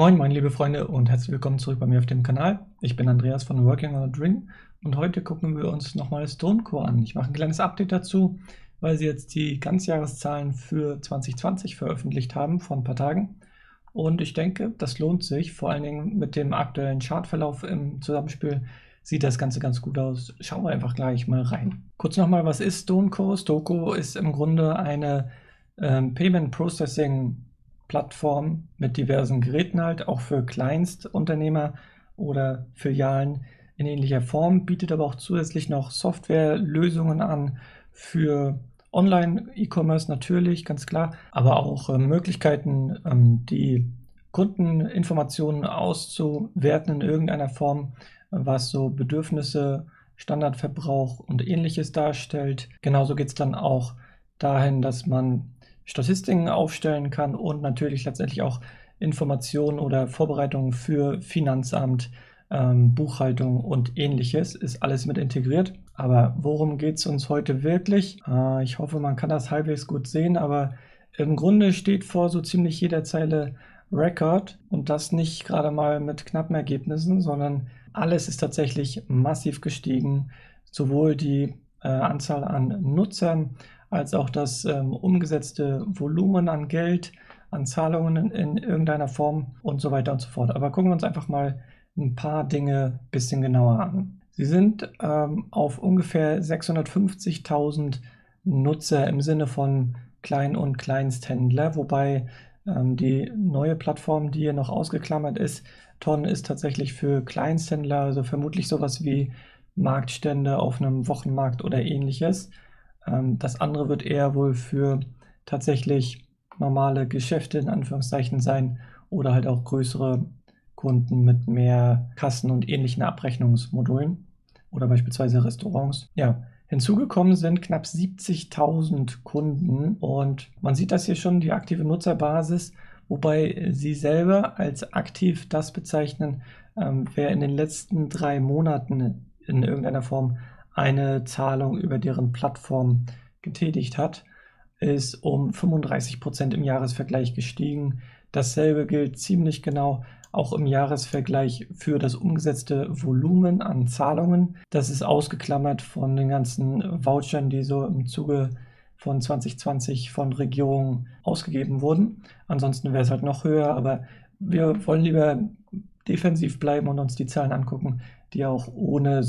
Moin, meine liebe Freunde und herzlich willkommen zurück bei mir auf dem Kanal. Ich bin Andreas von Working on a Dream und heute gucken wir uns nochmal StoneCo an. Ich mache ein kleines Update dazu, weil sie jetzt die Ganzjahreszahlen für 2020 veröffentlicht haben vor ein paar Tagen. Und ich denke, das lohnt sich, vor allen Dingen mit dem aktuellen Chartverlauf im Zusammenspiel sieht das Ganze ganz gut aus. Schauen wir einfach gleich mal rein. Kurz nochmal, was ist StoneCo? StoneCo ist im Grunde eine Payment Processing Plattform mit diversen Geräten halt, auch für Kleinstunternehmer oder Filialen in ähnlicher Form, bietet aber auch zusätzlich noch Softwarelösungen an für Online-E-Commerce natürlich, ganz klar, aber auch Möglichkeiten, die Kundeninformationen auszuwerten in irgendeiner Form, was so Bedürfnisse, Standardverbrauch und ähnliches darstellt. Genauso geht es dann auch dahin, dass man Statistiken aufstellen kann und natürlich letztendlich auch Informationen oder Vorbereitungen für Finanzamt, Buchhaltung und ähnliches ist alles mit integriert. Aber worum geht es uns heute wirklich? Ich hoffe, man kann das halbwegs gut sehen, aber im Grunde steht vor so ziemlich jeder Zeile Record und das nicht gerade mal mit knappen Ergebnissen, sondern alles ist tatsächlich massiv gestiegen, sowohl die Anzahl an Nutzern als auch das umgesetzte Volumen an Geld, an Zahlungen in irgendeiner Form und so weiter und so fort. Aber gucken wir uns einfach mal ein paar Dinge ein bisschen genauer an. Sie sind auf ungefähr 650.000 Nutzer im Sinne von Klein- und Kleinsthändler, wobei die neue Plattform, die hier noch ausgeklammert ist, TON, ist tatsächlich für Kleinsthändler, also vermutlich sowas wie Marktstände auf einem Wochenmarkt oder ähnliches. Das andere wird eher wohl für tatsächlich normale Geschäfte in Anführungszeichen sein oder halt auch größere Kunden mit mehr Kassen und ähnlichen Abrechnungsmodulen oder beispielsweise Restaurants. Ja, hinzugekommen sind knapp 70.000 Kunden und man sieht das hier schon, die aktive Nutzerbasis, wobei sie selber als aktiv das bezeichnen, wer in den letzten 3 Monaten in irgendeiner Form eine Zahlung über deren Plattform getätigt hat, ist um 35% im Jahresvergleich gestiegen. Dasselbe gilt ziemlich genau auch im Jahresvergleich für das umgesetzte Volumen an Zahlungen. Das ist ausgeklammert von den ganzen Vouchern, die so im Zuge von 2020 von Regierungen ausgegeben wurden. Ansonsten wäre es halt noch höher, aber wir wollen lieber defensiv bleiben und uns die Zahlen angucken, die auch ohne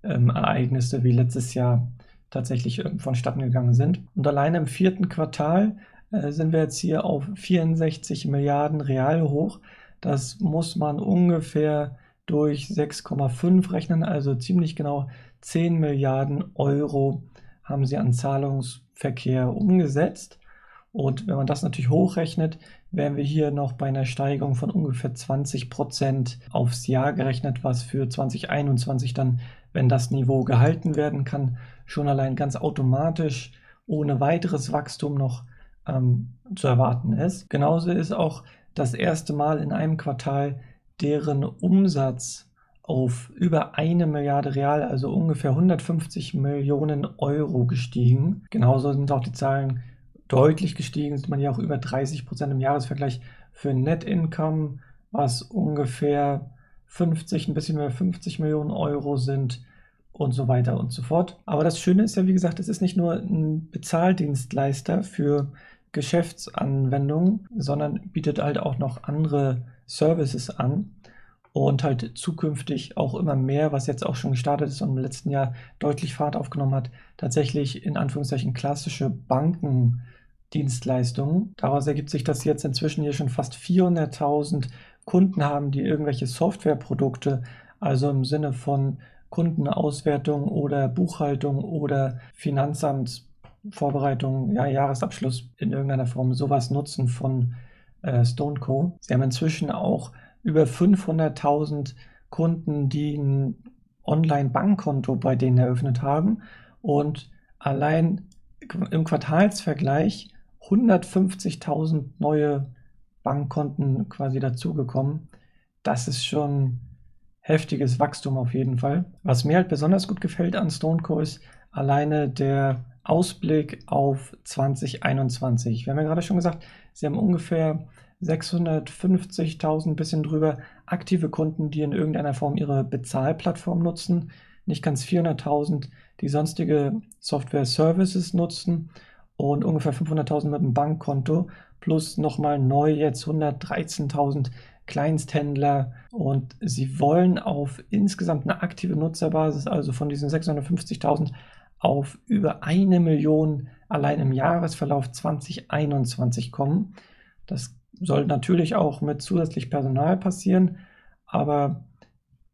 Ereignisse wie letztes Jahr tatsächlich vonstatten gegangen sind. Und alleine im 4. Quartal sind wir jetzt hier auf 64 Milliarden Real hoch. Das muss man ungefähr durch 6,5 rechnen, also ziemlich genau 10 Milliarden Euro haben sie an Zahlungsverkehr umgesetzt. Und wenn man das natürlich hochrechnet, wären wir hier noch bei einer Steigerung von ungefähr 20% aufs Jahr gerechnet, was für 2021 dann, wenn das Niveau gehalten werden kann, schon allein ganz automatisch ohne weiteres Wachstum noch zu erwarten ist. Genauso ist auch das erste Mal in einem Quartal deren Umsatz auf über 1 Milliarde Real, also ungefähr 150 Millionen Euro gestiegen. Genauso sind auch die Zahlen deutlich gestiegen, sieht man ja auch über 30% im Jahresvergleich für Net Income, was ungefähr 50, ein bisschen mehr 50 Millionen Euro sind und so weiter und so fort. Aber das Schöne ist ja, wie gesagt, es ist nicht nur ein Bezahldienstleister für Geschäftsanwendungen, sondern bietet halt auch noch andere Services an und halt zukünftig auch immer mehr, was jetzt auch schon gestartet ist und im letzten Jahr deutlich Fahrt aufgenommen hat, tatsächlich in Anführungszeichen klassische Bankendienstleistungen. Daraus ergibt sich, dass jetzt inzwischen hier schon fast 400.000 Kunden haben, die irgendwelche Softwareprodukte, also im Sinne von Kundenauswertung oder Buchhaltung oder Finanzamtsvorbereitung, ja, Jahresabschluss in irgendeiner Form, sowas nutzen von StoneCo. Sie haben inzwischen auch über 500.000 Kunden, die ein Online-Bankkonto bei denen eröffnet haben und allein im Quartalsvergleich 150.000 neue Bankkonten quasi dazugekommen. Das ist schon heftiges Wachstum auf jeden Fall. Was mir halt besonders gut gefällt an StoneCo ist alleine der Ausblick auf 2021. Wir haben ja gerade schon gesagt, Sie haben ungefähr 650.000, bisschen drüber, aktive Kunden, die in irgendeiner Form ihre Bezahlplattform nutzen. Nicht ganz 400.000, die sonstige Software-Services nutzen und ungefähr 500.000 mit einem Bankkonto plus nochmal neu jetzt 113.000 Kleinsthändler. Und sie wollen auf insgesamt eine aktive Nutzerbasis, also von diesen 650.000 auf über 1 Million allein im Jahresverlauf 2021 kommen. Das soll natürlich auch mit zusätzlich Personal passieren, aber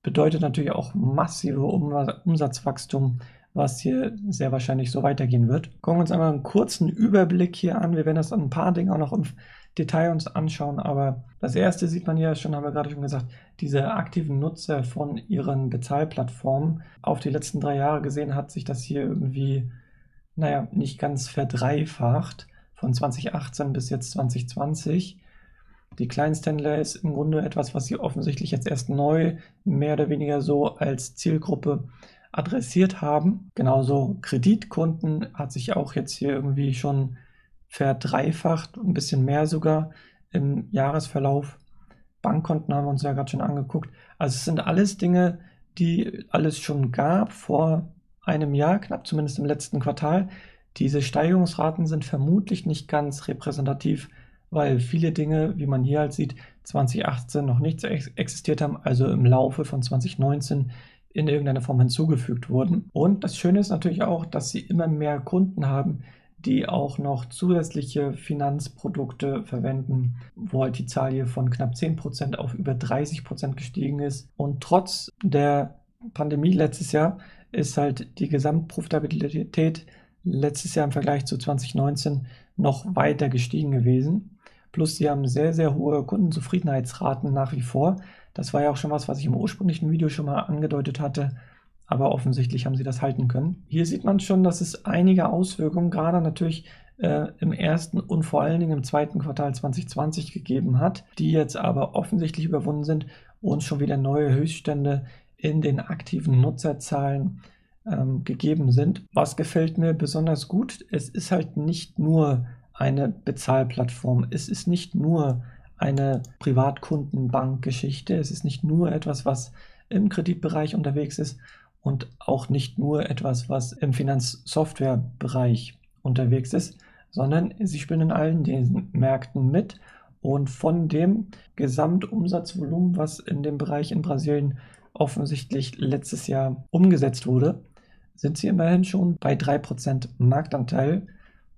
bedeutet natürlich auch massive Umsatzwachstum, was hier sehr wahrscheinlich so weitergehen wird. Gucken wir uns einmal einen kurzen Überblick hier an. Wir werden das an ein paar Dingen auch noch im Detail uns anschauen, aber das erste sieht man ja schon, haben wir gerade schon gesagt, diese aktiven Nutzer von ihren Bezahlplattformen. Auf die letzten 3 Jahre gesehen hat sich das hier irgendwie, naja, nicht ganz verdreifacht, von 2018 bis jetzt 2020. Die Kleinsthändler ist im Grunde etwas, was sie offensichtlich jetzt erst neu mehr oder weniger so als Zielgruppe adressiert haben. Genauso Kreditkunden hat sich auch jetzt hier irgendwie schon verdreifacht, ein bisschen mehr sogar im Jahresverlauf. Bankkonten haben wir uns ja gerade schon angeguckt. Also es sind alles Dinge, die alles schon gab vor einem Jahr, knapp zumindest im letzten Quartal. Diese Steigerungsraten sind vermutlich nicht ganz repräsentativ, weil viele Dinge, wie man hier halt sieht, 2018 noch nicht existiert haben, also im Laufe von 2019 in irgendeiner Form hinzugefügt wurden. Und das Schöne ist natürlich auch, dass sie immer mehr Kunden haben, die auch noch zusätzliche Finanzprodukte verwenden, wo halt die Zahl hier von knapp 10% auf über 30% gestiegen ist. Und trotz der Pandemie letztes Jahr ist halt die Gesamtprofitabilität letztes Jahr im Vergleich zu 2019 noch weiter gestiegen gewesen. Plus sie haben sehr, sehr hohe Kundenzufriedenheitsraten nach wie vor. Das war ja auch schon was ich im ursprünglichen Video schon mal angedeutet hatte, aber offensichtlich haben sie das halten können. Hier sieht man schon, dass es einige Auswirkungen gerade natürlich im ersten und vor allen Dingen im zweiten Quartal 2020 gegeben hat, die jetzt aber offensichtlich überwunden sind und schon wieder neue Höchststände in den aktiven Nutzerzahlen gegeben sind. Was gefällt mir besonders gut? Es ist halt nicht nur eine Bezahlplattform, es ist nicht nur eine Privatkundenbankgeschichte, es ist nicht nur etwas, was im Kreditbereich unterwegs ist und auch nicht nur etwas, was im Finanzsoftwarebereich unterwegs ist, sondern sie spielen in allen diesen Märkten mit. Und von dem Gesamtumsatzvolumen, was in dem Bereich in Brasilien offensichtlich letztes Jahr umgesetzt wurde, sind sie immerhin schon bei 3% Marktanteil.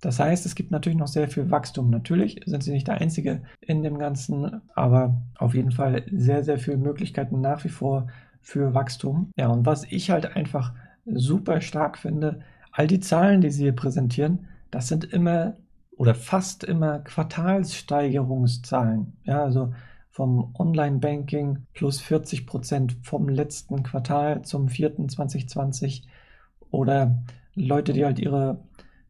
Das heißt, es gibt natürlich noch sehr viel Wachstum. Natürlich sind sie nicht der Einzige in dem Ganzen, aber auf jeden Fall sehr, sehr viele Möglichkeiten nach wie vor für Wachstum. Ja, und was ich halt einfach super stark finde, all die Zahlen, die sie hier präsentieren, das sind immer oder fast immer Quartalssteigerungszahlen. Ja, also vom Online-Banking plus 40% vom letzten Quartal zum 4. 2020, oder Leute, die halt ihre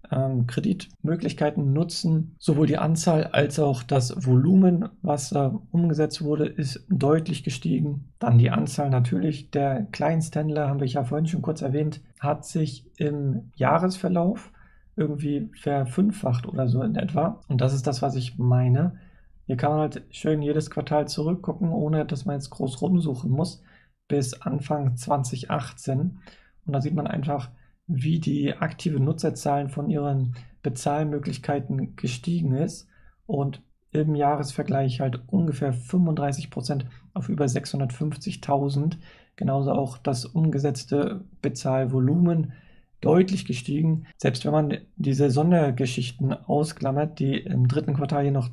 Kreditmöglichkeiten nutzen. Sowohl die Anzahl als auch das Volumen, was da umgesetzt wurde, ist deutlich gestiegen. Dann die Anzahl natürlich der Kleinsthändler, haben wir ja vorhin schon kurz erwähnt, hat sich im Jahresverlauf irgendwie verfünffacht oder so in etwa. Und das ist das, was ich meine. Hier kann man halt schön jedes Quartal zurückgucken, ohne dass man jetzt groß rumsuchen muss, bis Anfang 2018. Und da sieht man einfach, wie die aktive Nutzerzahlen von ihren Bezahlmöglichkeiten gestiegen ist und im Jahresvergleich halt ungefähr 35% auf über 650.000. Genauso auch das umgesetzte Bezahlvolumen deutlich gestiegen. Selbst wenn man diese Sondergeschichten ausklammert, die im dritten Quartal hier noch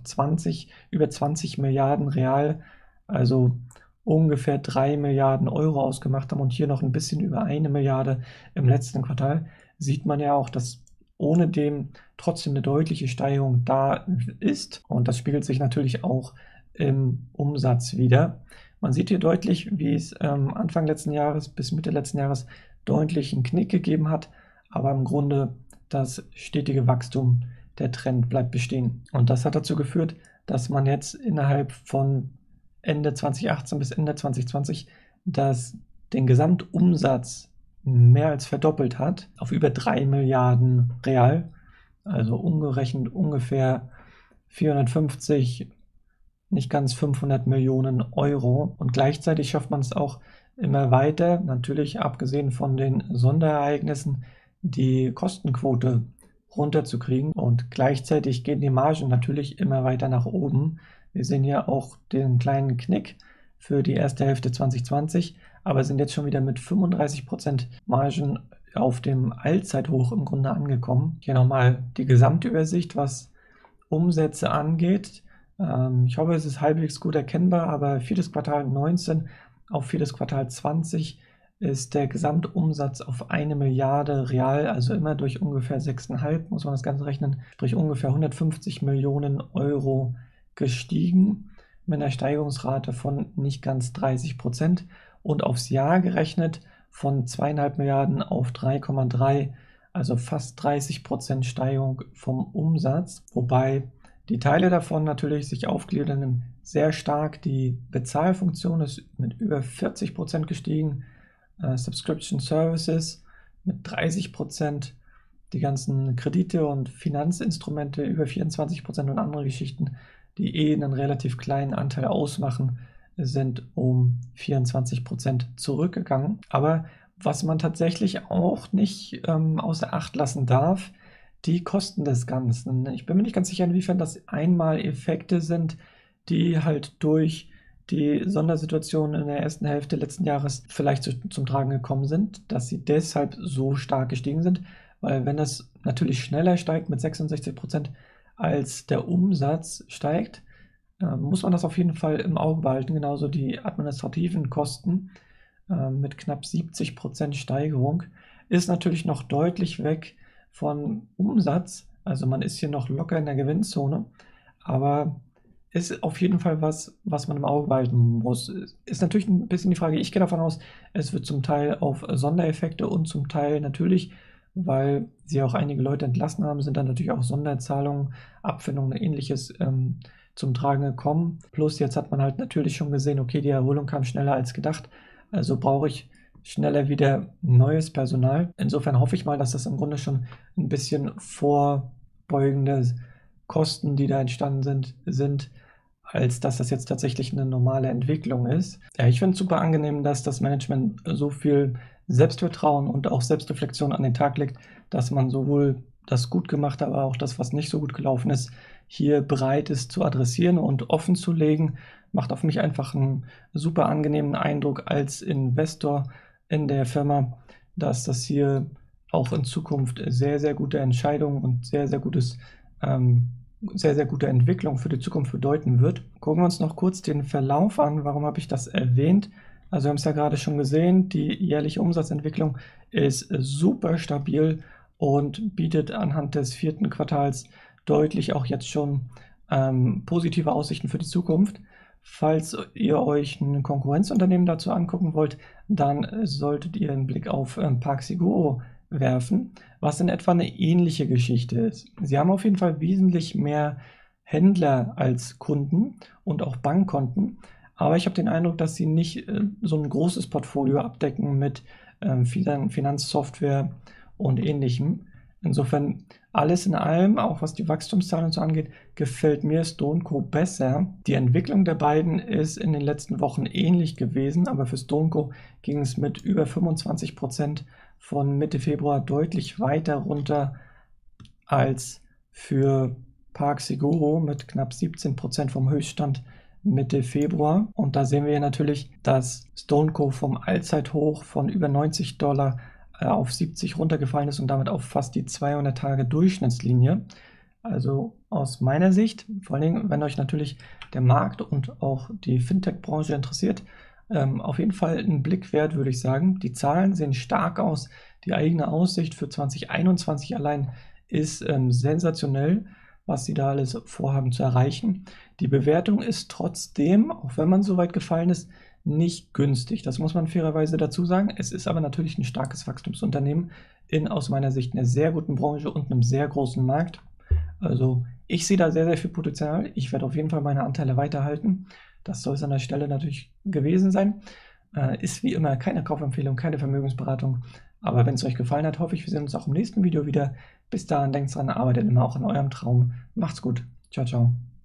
über 20 Milliarden Real, also ungefähr 3 Milliarden Euro ausgemacht haben und hier noch ein bisschen über 1 Milliarde im letzten Quartal, sieht man ja auch, dass ohne dem trotzdem eine deutliche Steigerung da ist. Und das spiegelt sich natürlich auch im Umsatz wider. Man sieht hier deutlich, wie es Anfang letzten Jahres bis Mitte letzten Jahres deutlichen Knick gegeben hat, aber im Grunde das stetige Wachstum, der Trend bleibt bestehen. Und das hat dazu geführt, dass man jetzt innerhalb von Ende 2018 bis Ende 2020 den Gesamtumsatz mehr als verdoppelt hat, auf über 3 Milliarden Real, also umgerechnet ungefähr 450, nicht ganz 500 Millionen Euro. Und gleichzeitig schafft man es auch immer weiter, natürlich abgesehen von den Sonderereignissen, die Kostenquote runterzukriegen. Und gleichzeitig gehen die Margen natürlich immer weiter nach oben. Wir sehen hier auch den kleinen Knick für die erste Hälfte 2020, aber sind jetzt schon wieder mit 35% Margen auf dem Allzeithoch im Grunde angekommen. Hier nochmal die Gesamtübersicht, was Umsätze angeht. Ich hoffe, es ist halbwegs gut erkennbar, aber viertes Quartal 19 auf viertes Quartal 20 ist der Gesamtumsatz auf 1 Milliarde Real, also immer durch ungefähr 6,5, muss man das Ganze rechnen, sprich ungefähr 150 Millionen Euro gestiegen mit einer Steigerungsrate von nicht ganz 30% und aufs Jahr gerechnet von 2,5 Milliarden auf 3,3, also fast 30% Steigerung vom Umsatz, wobei die Teile davon natürlich sich aufgliedern sehr stark. Die Bezahlfunktion ist mit über 40% gestiegen, Subscription Services mit 30%, die ganzen Kredite und Finanzinstrumente über 24% und andere Geschichten, die einen relativ kleinen Anteil ausmachen, sind um 24% zurückgegangen. Aber was man tatsächlich auch nicht außer Acht lassen darf, die Kosten des Ganzen. Ich bin mir nicht ganz sicher, inwiefern das Einmaleffekte sind, die halt durch die Sondersituation in der ersten Hälfte letzten Jahres vielleicht zum Tragen gekommen sind, dass sie deshalb so stark gestiegen sind, weil wenn das natürlich schneller steigt mit 66%, als der Umsatz steigt, muss man das auf jeden Fall im Auge behalten, genauso die administrativen Kosten mit knapp 70% Steigerung, ist natürlich noch deutlich weg von Umsatz, also man ist hier noch locker in der Gewinnzone, aber ist auf jeden Fall was, was man im Auge behalten muss. Ist natürlich ein bisschen die Frage, ich gehe davon aus, es wird zum Teil auf Sondereffekte und zum Teil natürlich, weil sie auch einige Leute entlassen haben, sind dann natürlich auch Sonderzahlungen, Abfindungen und ähnliches zum Tragen gekommen. Plus jetzt hat man halt natürlich schon gesehen, okay, die Erholung kam schneller als gedacht, also brauche ich schneller wieder neues Personal. Insofern hoffe ich mal, dass das im Grunde schon ein bisschen vorbeugende Kosten, die da entstanden sind, als dass das jetzt tatsächlich eine normale Entwicklung ist. Ja, ich finde es super angenehm, dass das Management so viel Selbstvertrauen und auch Selbstreflexion an den Tag legt, dass man sowohl das gut gemacht, aber auch das, was nicht so gut gelaufen ist, hier bereit ist zu adressieren und offen zu legen. Macht auf mich einfach einen super angenehmen Eindruck als Investor in der Firma, dass das hier auch in Zukunft sehr, sehr gute Entscheidungen und sehr, sehr gute Entwicklung für die Zukunft bedeuten wird. Gucken wir uns noch kurz den Verlauf an. Warum habe ich das erwähnt? Also wir haben es ja gerade schon gesehen, die jährliche Umsatzentwicklung ist super stabil und bietet anhand des vierten Quartals deutlich auch jetzt schon positive Aussichten für die Zukunft. Falls ihr euch ein Konkurrenzunternehmen dazu angucken wollt, dann solltet ihr einen Blick auf PagSeguro werfen, was in etwa eine ähnliche Geschichte ist. Sie haben auf jeden Fall wesentlich mehr Händler als Kunden und auch Bankkonten, aber ich habe den Eindruck, dass sie nicht so ein großes Portfolio abdecken mit vielen Finanzsoftware und ähnlichem. Insofern alles in allem, auch was die Wachstumszahlen so angeht, gefällt mir StoneCo besser. Die Entwicklung der beiden ist in den letzten Wochen ähnlich gewesen, aber für StoneCo ging es mit über 25% von Mitte Februar deutlich weiter runter als für PagSeguro mit knapp 17% vom Höchststand Mitte Februar. Und da sehen wir natürlich, dass StoneCo vom Allzeithoch von über $90 auf 70 runtergefallen ist und damit auf fast die 200 Tage Durchschnittslinie. Also aus meiner Sicht, vor allen Dingen, wenn euch natürlich der Markt und auch die Fintech-Branche interessiert, auf jeden Fall ein Blick wert, würde ich sagen. Die Zahlen sehen stark aus. Die eigene Aussicht für 2021 allein ist sensationell, was sie da alles vorhaben zu erreichen. Die Bewertung ist trotzdem, auch wenn man so weit gefallen ist, nicht günstig. Das muss man fairerweise dazu sagen. Es ist aber natürlich ein starkes Wachstumsunternehmen in aus meiner Sicht einer sehr guten Branche und einem sehr großen Markt. Also ich sehe da sehr, sehr viel Potenzial. Ich werde auf jeden Fall meine Anteile weiterhalten. Das soll es an der Stelle natürlich gewesen sein. Ist wie immer keine Kaufempfehlung, keine Vermögensberatung, Aber wenn es euch gefallen hat, hoffe ich, wir sehen uns auch im nächsten Video wieder. Bis dahin, denkt dran, arbeitet immer auch an eurem Traum. Macht's gut. Ciao, ciao.